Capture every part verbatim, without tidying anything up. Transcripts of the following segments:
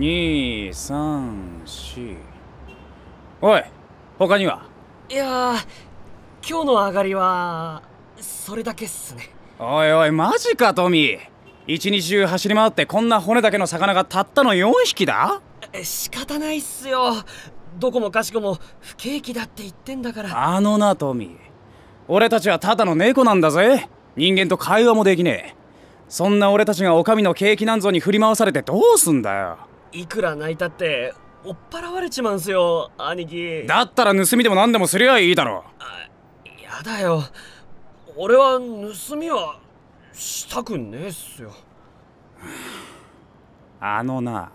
に、さん、よん。おい、他には？いやー、今日の上がりはそれだけっすね。おいおい、マジかトミー。一日中走り回ってこんな骨だけの魚がたったのよんひきだ？仕方ないっすよ。どこもかしこも不景気だって言ってんだから。あのなトミー、俺たちはただの猫なんだぜ。人間と会話もできねえ。そんな俺たちがお上の景気なんぞに振り回されてどうすんだよ。いくら泣いたって追っ払われちまうんすよ、兄貴。だったら盗みでも何でもすりゃいいだろ。やだよ、俺は盗みはしたくねえっすよ。あのな、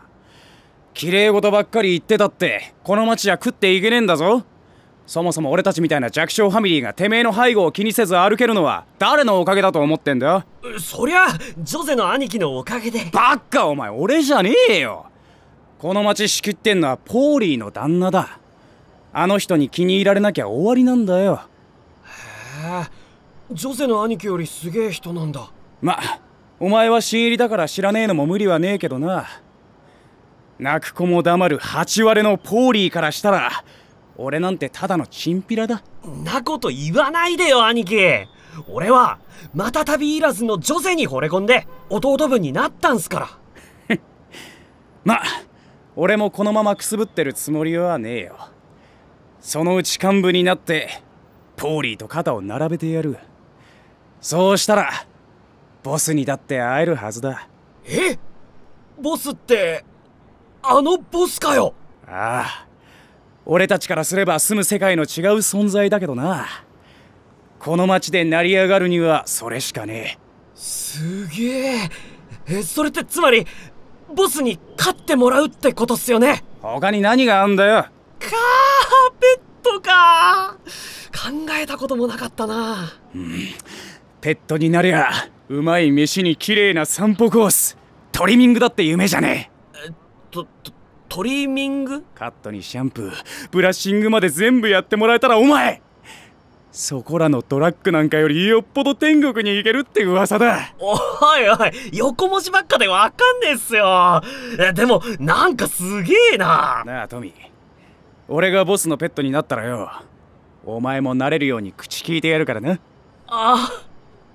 綺麗事ばっかり言ってたってこの町じゃ食っていけねえんだぞ。そもそも俺たちみたいな弱小ファミリーがてめえの背後を気にせず歩けるのは誰のおかげだと思ってんだよ。そりゃジョゼの兄貴のおかげで。バカ、お前俺じゃねえよ。この町仕切ってんのはポーリーの旦那だ。あの人に気に入られなきゃ終わりなんだよ。へえ、ジョゼの兄貴よりすげえ人なんだ。まあお前は新入りだから知らねえのも無理はねえけどな。泣く子も黙る八割のポーリーからしたら俺なんてただのチンピラだ。なこと言わないでよ兄貴。俺はまた旅いらずのジョゼに惚れ込んで弟分になったんすからまあ俺もこのままくすぶってるつもりはねえよ。そのうち幹部になってポーリーと肩を並べてやる。そうしたらボスにだって会えるはずだ。え？ボスってあのボスかよ。ああ、俺たちからすれば住む世界の違う存在だけどな。この町で成り上がるにはそれしかねえ。すげえ。え、それってつまりボスに勝ってもらうってことっすよね。他に何があんだよ。カーペットか。考えたこともなかったな。うん、ペットになりゃうまい飯に綺麗な散歩コース、トリミングだって夢じゃねえ。えととトリミング？カットにシャンプー、ブラッシングまで全部やってもらえたらお前そこらのドラッグなんかよりよっぽど天国に行けるって噂だ。おいおい、横文字ばっかでわかんねえっすよ。でもなんかすげえな。なあトミー、俺がボスのペットになったらよ、お前もなれるように口聞いてやるからな。あ、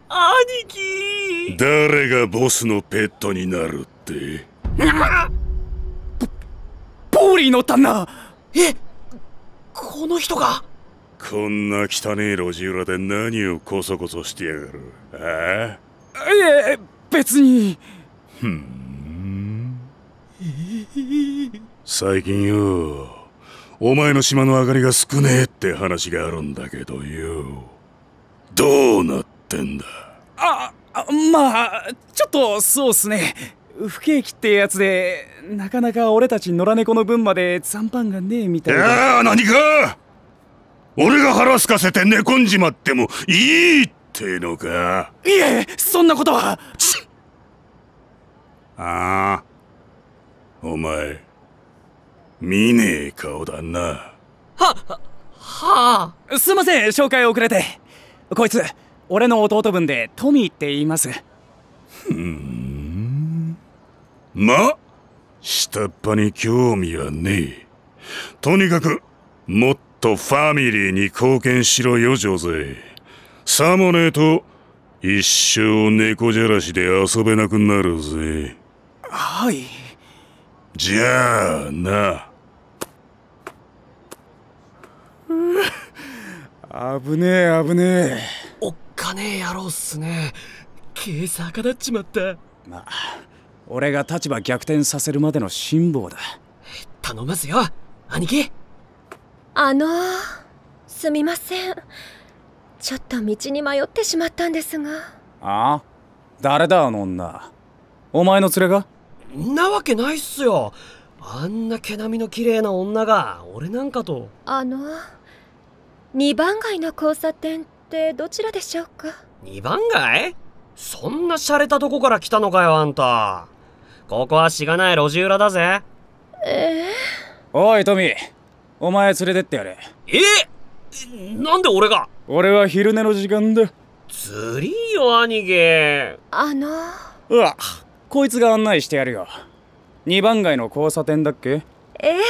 兄貴。誰がボスのペットになるってポーリーの旦那。え、この人が。こんな汚い路地裏で何をコソコソしてやがる。ああ、いえ別に。ふん、最近よ、お前の島の上がりが少ねえって話があるんだけどよ、どうなってんだ。ああ、まあちょっとそうっすね。不景気ってやつでなかなか俺たち野良猫の分まで残飯がねえみたいな。いやー、何か俺が腹すかせて寝込んじまってもいいってのか。いえ、そんなことは。ああ、お前見ねえ顔だな。ははあ、すいません紹介遅れて。こいつ俺の弟分でトミーって言います。ふん、ま、下っ端に興味はねえ。とにかくもっとファミリーに貢献しろよジョゼ。さもねえと一生猫じゃらしで遊べなくなるぜ。はい、じゃあな。危ねえ危ねえ。おっかねえ野郎っすね。毛逆立っちまった。まあ俺が立場逆転させるまでの辛抱だ。頼ますよ兄貴。あのー、すみません、ちょっと道に迷ってしまったんですが。ああ、誰だあの女。お前の連れが？なわけないっすよ、あんな毛並みの綺麗な女が俺なんかと。あのー、にばん街の交差点ってどちらでしょうか？にばんがい？そんな洒落たとこから来たのかよあんた。ここはしがない路地裏だぜ。えー、おいトミー、お前連れてってやれ。え、なんで俺が？俺は昼寝の時間だ。ずりーよ兄貴。あのー、うわ、こいつが案内してやるよ。にばんがいの交差点だっけ？ええ、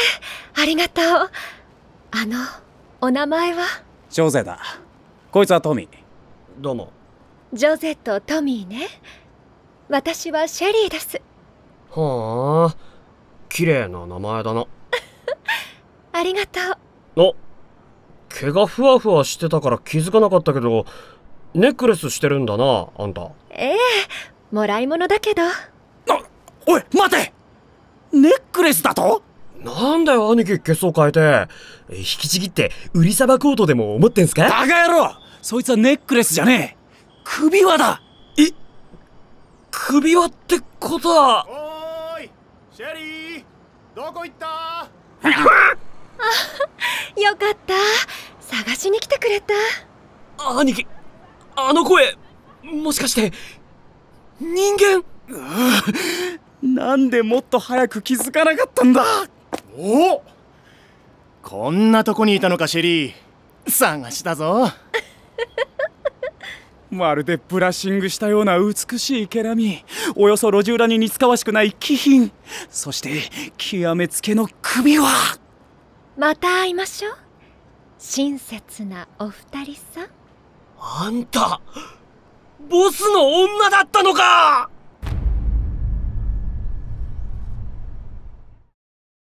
ありがとう。あの、お名前は？ジョゼだ。こいつはトミー。どうも。ジョゼとトミーね。私はシェリーです。はあ、綺麗な名前だな。ありがとう。あ、毛がふわふわしてたから気づかなかったけど、ネックレスしてるんだな、あんた。ええ、もらい物だけど。あ、おい、待て！ネックレスだと？なんだよ、兄貴、血相変えて。引きちぎって、売りさばこうとでも思ってんすか？バカ野郎！そいつはネックレスじゃねえ、首輪だ。え、首輪ってことは。おーい、シェリー、どこ行った？あ、よかった、探しに来てくれた。兄貴、あの声、もしかして人間？なんでもっと早く気づかなかったんだ。お、こんなとこにいたのか、シェリー、探したぞ。まるでブラッシングしたような美しい毛並み、およそ路地裏に似つかわしくない気品、そして極めつけの首輪。また会いましょう、親切なお二人さん。あんた、ボスの女だったのか！